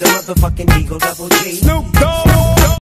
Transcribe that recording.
the motherfucking Eagle Double G. Snoop Dogg.